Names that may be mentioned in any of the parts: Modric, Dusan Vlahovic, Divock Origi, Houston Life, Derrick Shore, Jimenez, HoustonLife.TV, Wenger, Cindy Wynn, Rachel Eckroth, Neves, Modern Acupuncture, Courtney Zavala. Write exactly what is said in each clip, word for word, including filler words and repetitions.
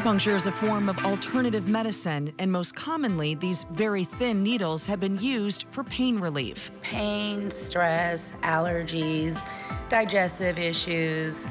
Acupuncture is a form of alternative medicine, and most commonly, these very thin needles have been used for pain relief. Pain, stress, allergies, digestive issues,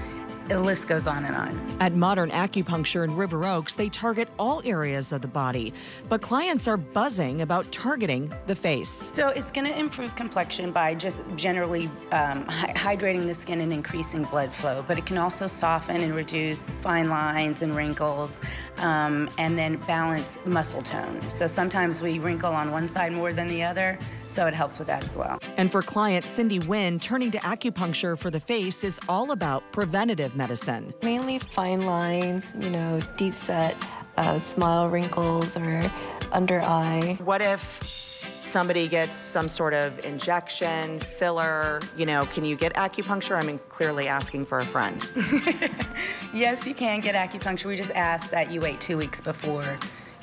the list goes on and on. At Modern Acupuncture in River Oaks, they target all areas of the body, but clients are buzzing about targeting the face. So it's gonna improve complexion by just generally um, hydrating the skin and increasing blood flow, but it can also soften and reduce fine lines and wrinkles, um, and then balance muscle tone. So sometimes we wrinkle on one side more than the other, so it helps with that as well. And for client Cindy Wynn, turning to acupuncture for the face is all about preventative medicine. Mainly fine lines, you know, deep set uh, smile wrinkles or under eye. What if somebody gets some sort of injection, filler, you know, can you get acupuncture? I mean, clearly asking for a friend. Yes, you can get acupuncture. We just ask that you wait two weeks before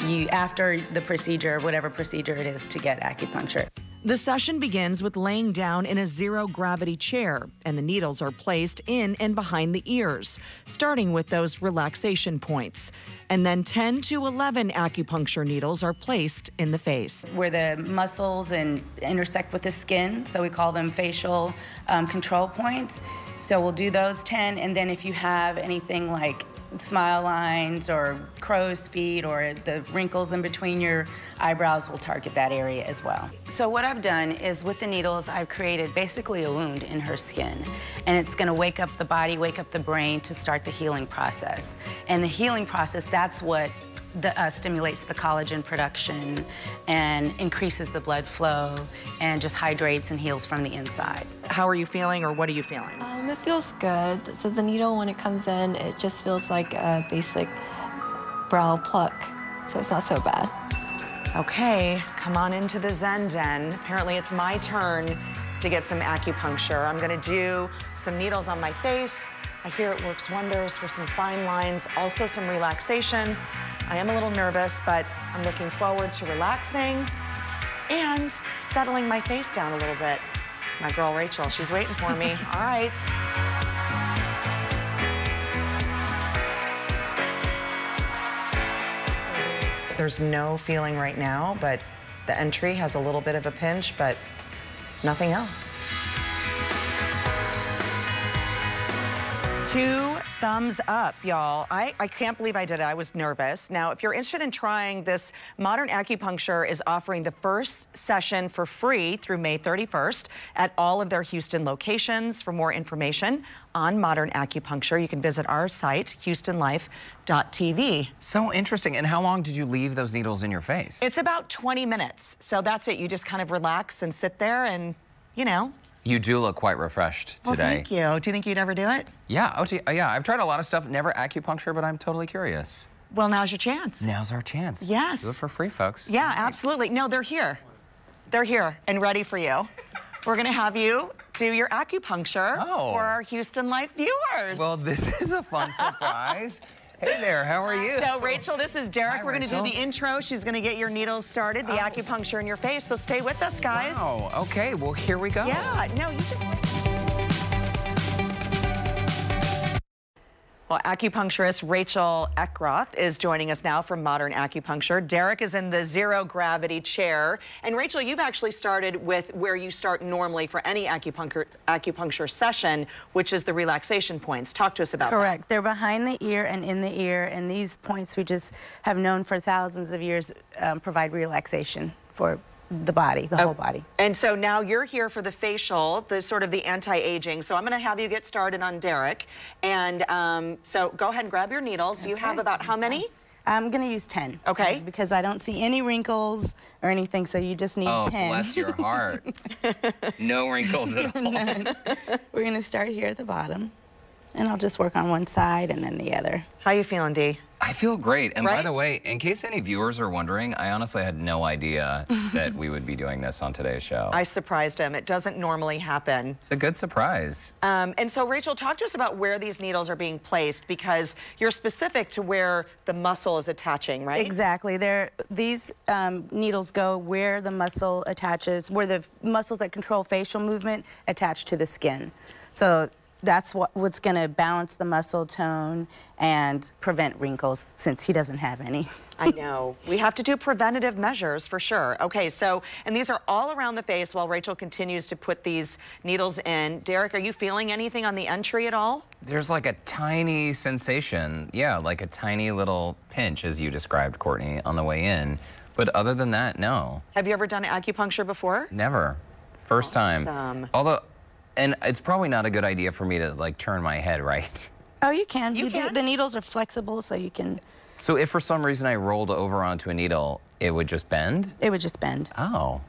you, after the procedure, whatever procedure it is, to get acupuncture. The session begins with laying down in a zero-gravity chair, and the needles are placed in and behind the ears, starting with those relaxation points. And then ten to eleven acupuncture needles are placed in the face. Where the muscles and intersect with the skin, so we call them facial um, control points. So we'll do those ten, and then if you have anything like smile lines or crow's feet or the wrinkles in between your eyebrows, will target that area as well. So what I've done is with the needles, I've created basically a wound in her skin, and it's going to wake up the body, wake up the brain to start the healing process. And the healing process, that's what the, uh, stimulates the collagen production and increases the blood flow and just hydrates and heals from the inside. How are you feeling, or what are you feeling? Um, it feels good. So the needle, when it comes in, it just feels like a basic brow pluck, so it's not so bad. Okay, come on into the Zen Den. Apparently it's my turn to get some acupuncture. I'm gonna do some needles on my face. I hear it works wonders for some fine lines, also some relaxation. I am a little nervous, but I'm looking forward to relaxing and settling my face down a little bit. My girl, Rachel, she's waiting for me. All right. There's no feeling right now, but the entry has a little bit of a pinch, but nothing else. Two thumbs up, y'all. I, I can't believe I did it. I was nervous. Now, if you're interested in trying this, Modern Acupuncture is offering the first session for free through May thirty-first at all of their Houston locations. For more information on Modern Acupuncture, you can visit our site, Houston Life dot T V. So interesting. And how long did you leave those needles in your face? It's about twenty minutes. So that's it. You just kind of relax and sit there and, you know. You do look quite refreshed today. Well, thank you. Do you think you'd ever do it? Yeah, oh, yeah. I've tried a lot of stuff, never acupuncture, but I'm totally curious. Well, now's your chance. Now's our chance. Yes. Do it for free, folks. Yeah, absolutely. No, they're here. They're here and ready for you. We're gonna have you do your acupuncture oh. for our Houston Life viewers. Well, this is a fun surprise. Hey there, how are you? So, Rachel, this is Derrick. Hi, We're going to do the intro. She's going to get your needles started, the oh. acupuncture in your face. So stay with us, guys. Oh, wow. Okay. Well, here we go. Yeah. No, you just... Well, acupuncturist Rachel Eckroth is joining us now from Modern Acupuncture. Derrick is in the zero-gravity chair. And, Rachel, you've actually started with where you start normally for any acupuncture, acupuncture session, which is the relaxation points. Talk to us about that. Correct. They're behind the ear and in the ear, and these points we just have known for thousands of years um, provide relaxation for the body, the oh. whole body. And so now you're here for the facial, the sort of the anti-aging. So I'm going to have you get started on Derrick. And um, so go ahead and grab your needles. Okay. You have about how many? I'm going to use ten. Okay. Because I don't see any wrinkles or anything, so you just need oh, ten. Oh, bless your heart. No wrinkles at all. None. We're going to start here at the bottom. And I'll just work on one side and then the other. How you feeling, Dee? I feel great. And right? by the way, in case any viewers are wondering, I honestly had no idea that we would be doing this on today's show. I surprised him. It doesn't normally happen. It's a good surprise. Um, and so, Rachel, talk to us about where these needles are being placed, because you're specific to where the muscle is attaching, right? Exactly. They're, these um, needles go where the muscle attaches, where the muscles that control facial movement attach to the skin. So that's what, what's going to balance the muscle tone and prevent wrinkles, since he doesn't have any. I know. We have to do preventative measures for sure. Okay, so, and these are all around the face while Rachel continues to put these needles in. Derrick, are you feeling anything on the entry at all? There's like a tiny sensation. Yeah, like a tiny little pinch, as you described, Courtney, on the way in. But other than that, no. Have you ever done acupuncture before? Never. First awesome. time. Although, and it's probably not a good idea for me to like turn my head, right? Oh, you can. You, you can. Do, the needles are flexible, so you can. So if for some reason I rolled over onto a needle, it would just bend? It would just bend. Oh.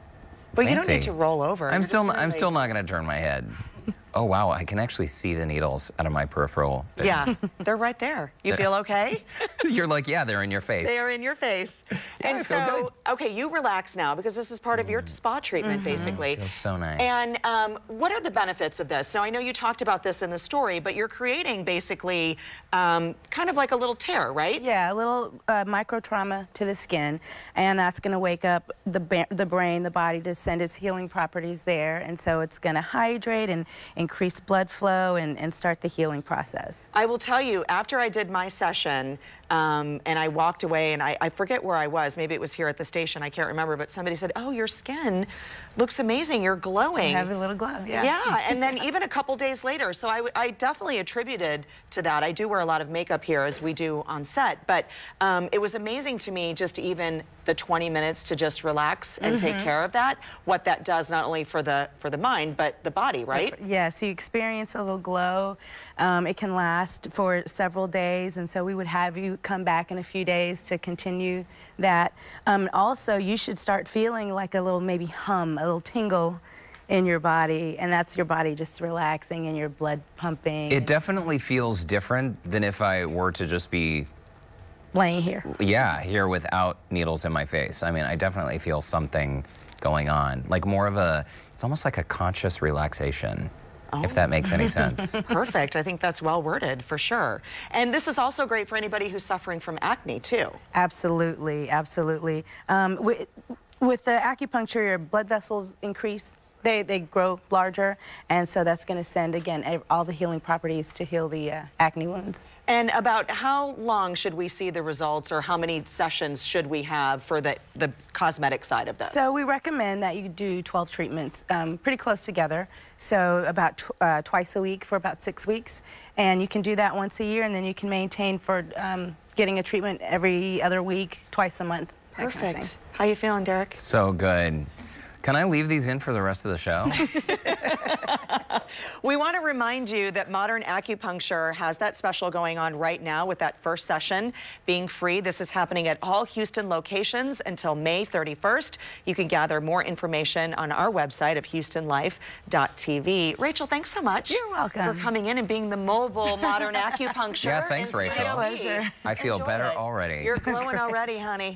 But fancy. You don't need to roll over. I'm still I'm like... still not going to turn my head. Oh, wow, I can actually see the needles out of my peripheral vision. Yeah, they're right there. You feel okay? You're like, yeah, they're in your face. They are in your face. Yeah, and so, okay, you relax now because this is part mm. of your spa treatment, mm-hmm. basically. Feels so nice. And um, what are the benefits of this? Now, I know you talked about this in the story, but you're creating basically um, kind of like a little tear, right? Yeah, a little uh, micro-trauma to the skin, and that's going to wake up the, the brain, the body, to send its healing properties there, and so it's going to hydrate and increase blood flow and, and start the healing process. I will tell you, after I did my session, um, and I walked away, and I, I forget where I was, maybe it was here at the station, I can't remember, but somebody said, oh, your skin looks amazing, you're glowing. I have a little glow, yeah. Yeah, and then even a couple days later, so I, I definitely attributed to that. I do wear a lot of makeup here, as we do on set, but um, it was amazing to me just even the twenty minutes to just relax and mm-hmm. take care of that, what that does not only for the, for the mind, but the body, right? Yeah. Yeah, so you experience a little glow. Um, it can last for several days, and so we would have you come back in a few days to continue that. Um, also, you should start feeling like a little maybe hum, a little tingle in your body, and that's your body just relaxing and your blood pumping. It definitely feels different than if I were to just be laying here. Yeah, here without needles in my face. I mean, I definitely feel something going on, like more of a, it's almost like a conscious relaxation. Oh. If that makes any sense. Perfect. I think that's well worded for sure. And this is also great for anybody who's suffering from acne too. Absolutely, absolutely. Um, with, with the acupuncture, your blood vessels increase. They, they grow larger, and so that's going to send, again, all the healing properties to heal the uh, acne wounds. And about how long should we see the results, or how many sessions should we have for the, the cosmetic side of this? So we recommend that you do twelve treatments um, pretty close together, so about tw uh, twice a week for about six weeks. And you can do that once a year, and then you can maintain for um, getting a treatment every other week, twice a month. Perfect. Kind of how you feeling, Derrick? So good. Can I leave these in for the rest of the show? We want to remind you that Modern Acupuncture has that special going on right now with that first session being free. This is happening at all Houston locations until May thirty-first. You can gather more information on our website of Houston Life dot T V. Rachel, thanks so much. You're welcome. For coming in and being the mobile Modern Acupuncture. Yeah, thanks, Rachel. Pleasure. I feel Enjoy better it. already. You're glowing already, honey.